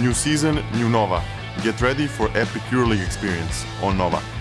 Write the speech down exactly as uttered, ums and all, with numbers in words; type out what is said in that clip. New season, new Nova. Get ready for epic EuroLeague experience on Nova.